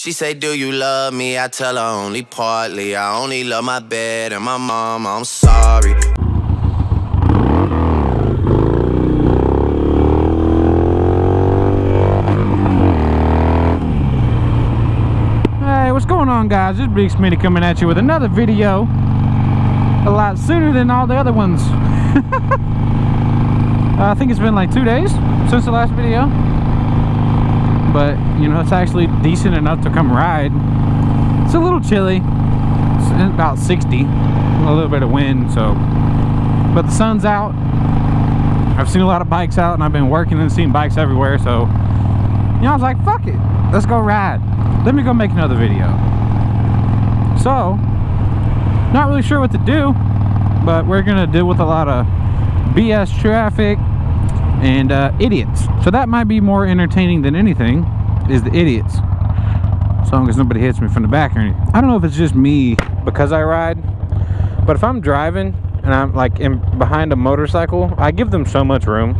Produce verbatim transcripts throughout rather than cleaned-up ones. She say, do you love me? I tell her only partly. I only love my bed and my mom, I'm sorry. Hey, what's going on, guys? This is Big Smitty coming at you with another video. A lot sooner than all the other ones. I think it's been like two days since the last video. But, you know, it's actually decent enough to come ride. It's a little chilly. It's about sixty. A little bit of wind, so. But the sun's out. I've seen a lot of bikes out, and I've been working and seeing bikes everywhere, so. You know, I was like, fuck it. Let's go ride. Let me go make another video. So, not really sure what to do, but we're going to deal with a lot of B S traffic and uh, idiots. So that might be more entertaining than anything, is the idiots. As long as nobody hits me from the back or anything. I don't know if it's just me because I ride, but if I'm driving and I'm like in behind a motorcycle, I give them so much room.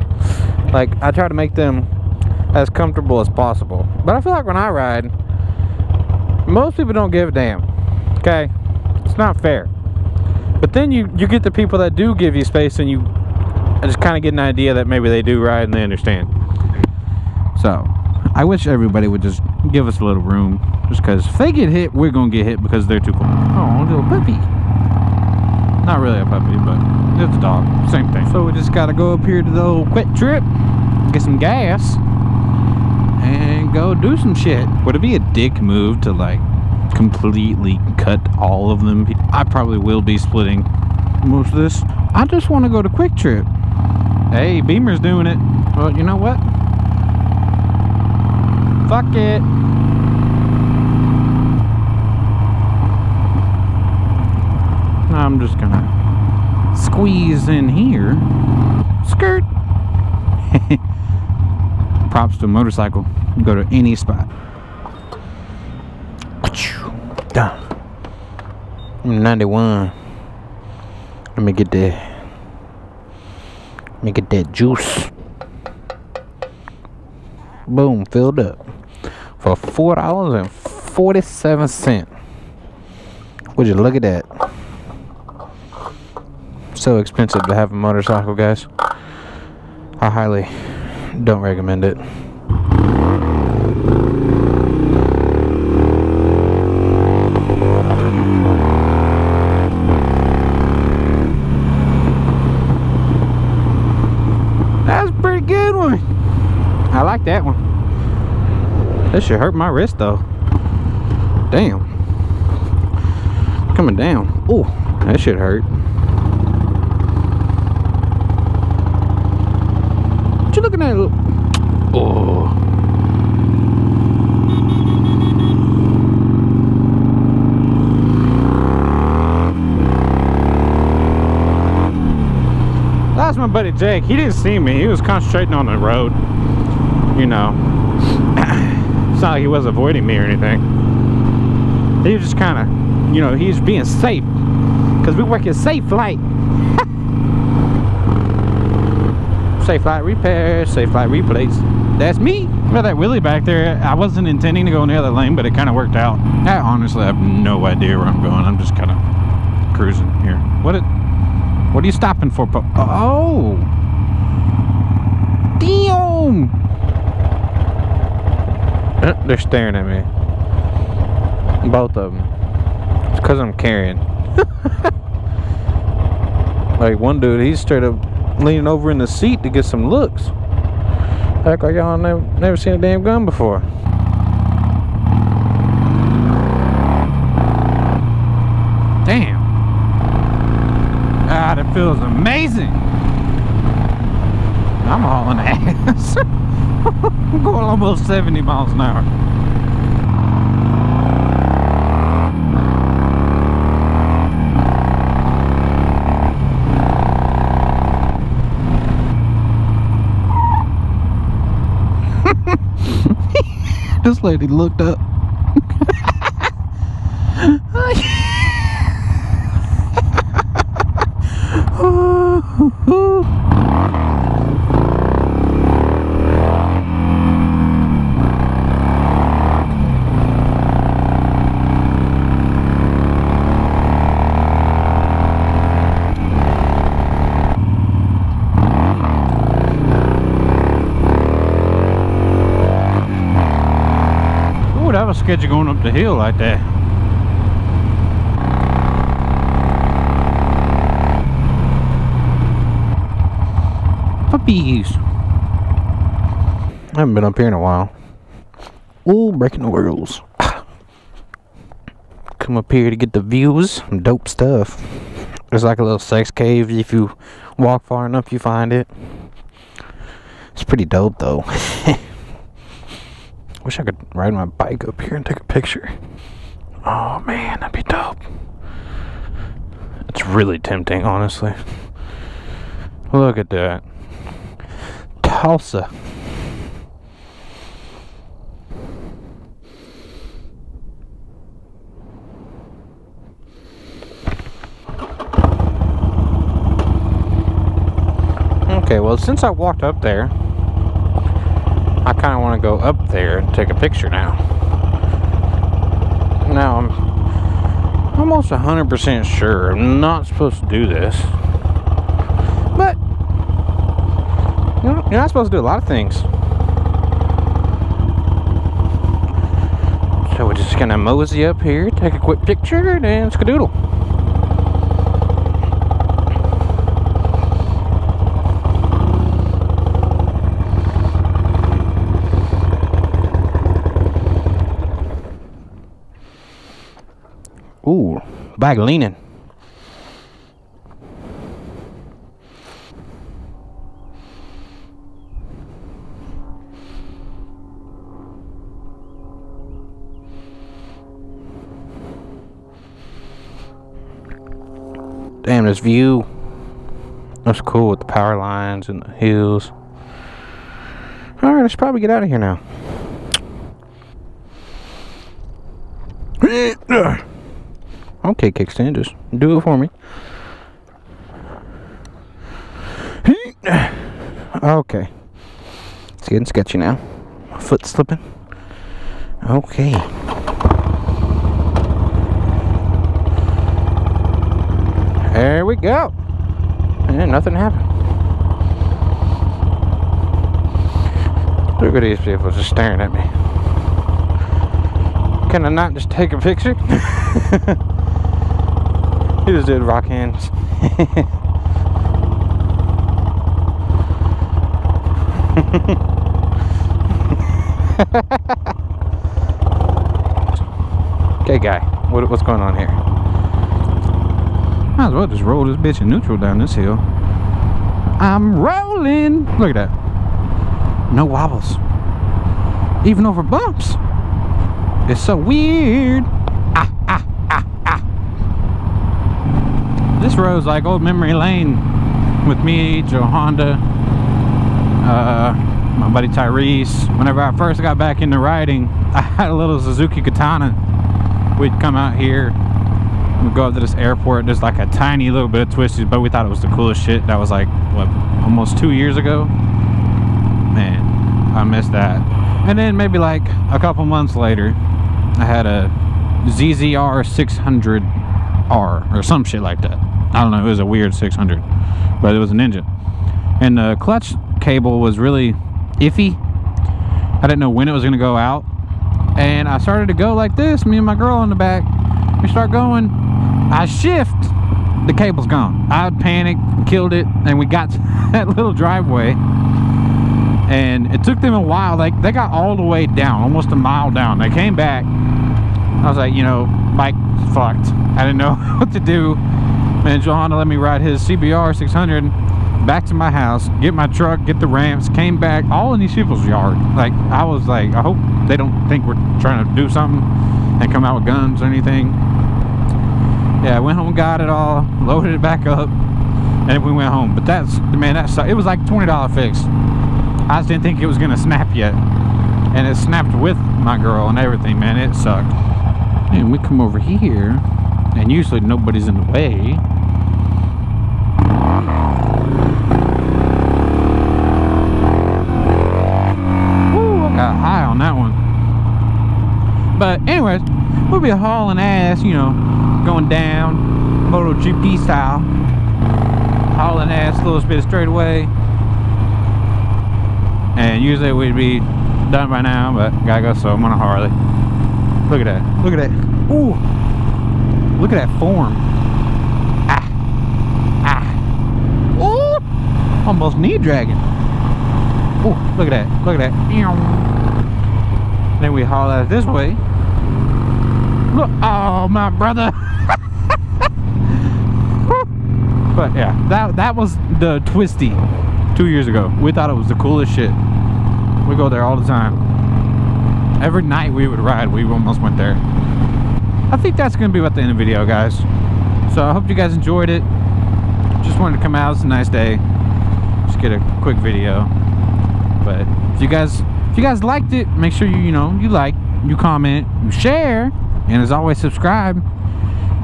Like, I try to make them as comfortable as possible. But I feel like when I ride, most people don't give a damn. Okay? It's not fair. But then you, you get the people that do give you space, and you I just kind of get an idea that maybe they do ride and they understand. So, I wish everybody would just give us a little room. Just because if they get hit, we're going to get hit because they're too close. Oh, little puppy. Not really a puppy, but it's a dog. Same thing. So, we just got to go up here to the old quick trip, get some gas, and go do some shit. Would it be a dick move to, like, completely cut all of them? I probably will be splitting most of this. I just want to go to Quick Trip. Hey, Beamer's doing it. Well, you know what? Fuck it. I'm just gonna squeeze in here. Skirt. Props to a motorcycle. Go to any spot. ninety-one. Let me get the... Let me get that juice. Boom, filled up for four dollars and forty-seven cent. Would you look at that? So expensive to have a motorcycle, guys. I highly don't recommend it. I like that one. That should hurt my wrist though. Damn. Coming down. Oh, that should hurt. What you looking at? Oh. That's my buddy Jake. He didn't see me. He was concentrating on the road. You know, it's not like he was avoiding me or anything. He was just kind of, you know, he's being safe because we work at Safe Flight. Safe Flight Repair, Safe Flight Replace. That's me. Well, that wheelie back there, I wasn't intending to go in the other lane, but it kind of worked out. I honestly have no idea where I'm going. I'm just kind of cruising here. What? It, what are you stopping for? Oh, damn. They're staring at me. Both of them. It's because I'm carrying. Like one dude, he's straight up leaning over in the seat to get some looks. Act like y'all never, never seen a damn gun before. Damn. Ah, that feels amazing. I'm hauling ass. I'm going almost seventy miles an hour. This lady looked up. would have a sketch of going up the hill like that. Puppies. I haven't been up here in a while. Ooh, breaking the rules. Come up here to get the views. Dope stuff. It's like a little sex cave. If you walk far enough, you find it. It's pretty dope, though. Wish I could ride my bike up here and take a picture. Oh, man, that'd be dope. It's really tempting, honestly. Look at that. Tulsa. Okay, well, since I walked up there, I kind of want to go up there and take a picture now. Now, I'm almost one hundred percent sure I'm not supposed to do this. But, you know, you're not supposed to do a lot of things. So we're just going to mosey up here, take a quick picture, and then skadoodle. Ooh, back leaning. Damn, this view. That's cool with the power lines and the hills. All right, let's probably get out of here now. Okay, kickstand, just do it for me. Okay. It's getting sketchy now. My foot's slipping. Okay. There we go. And nothing happened. Look at these people just staring at me. Can I not just take a picture? He just did rock hands. Okay, guy, what, what's going on here? Might as well just roll this bitch in neutral down this hill. I'm rolling. Look at that. No wobbles. Even over bumps. It's so weird. This road's like old memory lane with me, Johanna, uh, my buddy Tyrese. Whenever I first got back into riding, I had a little Suzuki Katana. We'd come out here, we'd go up to this airport, there's like a tiny little bit of twisties, but we thought it was the coolest shit. That was like, what, almost two years ago? Man, I missed that. And then maybe like a couple months later, I had a Z Z R six hundred R or some shit like that. I don't know, it was a weird six hundred, but it was a Ninja, and the clutch cable was really iffy. I didn't know when it was going to go out, and I started to go like this, me and my girl in the back. We start going, I shift, the cable's gone. I panicked, killed it, and we got to that little driveway, and it took them a while. Like, they got all the way down, almost a mile down. They came back. I was like, you know, bike fucked. I didn't know what to do. And Johanna let me ride his C B R six hundred back to my house, get my truck, get the ramps, came back, all in these people's yard. Like, I was like, I hope they don't think we're trying to do something and come out with guns or anything. Yeah, I went home, got it all, loaded it back up, and we went home. But that's, man, that's, it was like twenty dollar fix. I just didn't think it was gonna snap yet. And it snapped with my girl and everything, man, it sucked. And we come over here, and usually nobody's in the way. Woo, I got high on that one. But anyways, we'll be hauling ass, you know, going down, MotoGP style. Hauling ass a little bit straight away. And usually we'd be done by now, but gotta go, so I'm on a Harley. Look at that. Look at that. Ooh. Look at that form. Ah. Ah. Ooh. Almost knee dragging. Ooh. Look at that. Look at that. Then we haul out this way. Look. Oh, my brother. But yeah, that that was the twisty two years ago. We thought it was the coolest shit. We go there all the time. Every night we would ride, we almost went there. I think that's gonna be about the end of the video, guys. So I hope you guys enjoyed it. Just wanted to come out, it's a nice day. Just get a quick video. But if you guys if you guys liked it, make sure you you know you like, you comment, you share, and as always subscribe.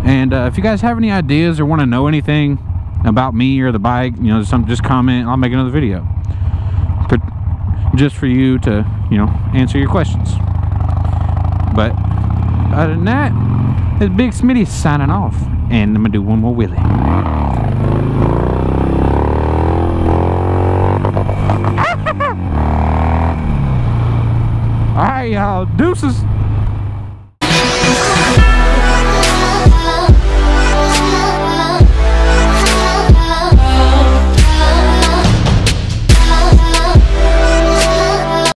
And uh, if you guys have any ideas or want to know anything about me or the bike, you know, some just comment. I'll make another video for, just for you to, you know, answer your questions. But other than that, it's Big Smitty signing off, and I'm gonna do one more wheelie. All right, y'all, deuces.